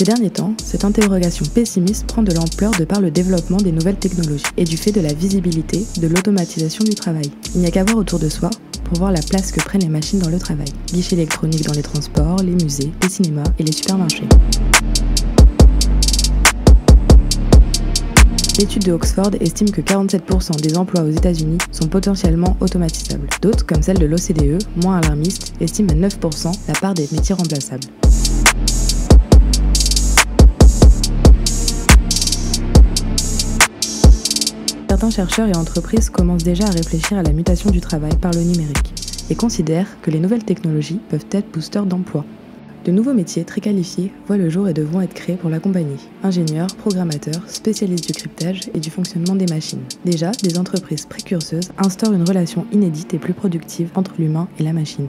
Ces derniers temps, cette interrogation pessimiste prend de l'ampleur de par le développement des nouvelles technologies et du fait de la visibilité de l'automatisation du travail. Il n'y a qu'à voir autour de soi pour voir la place que prennent les machines dans le travail. Guichets électroniques dans les transports, les musées, les cinémas et les supermarchés. L'étude de Oxford estime que 47% des emplois aux États-Unis sont potentiellement automatisables. D'autres, comme celle de l'OCDE, moins alarmiste, estiment à 9% la part des métiers remplaçables. Certains chercheurs et entreprises commencent déjà à réfléchir à la mutation du travail par le numérique et considèrent que les nouvelles technologies peuvent être boosters d'emploi. De nouveaux métiers très qualifiés voient le jour et devront être créés pour l'accompagner. Ingénieurs, programmateurs, spécialistes du cryptage et du fonctionnement des machines. Déjà, des entreprises précurseuses instaurent une relation inédite et plus productive entre l'humain et la machine.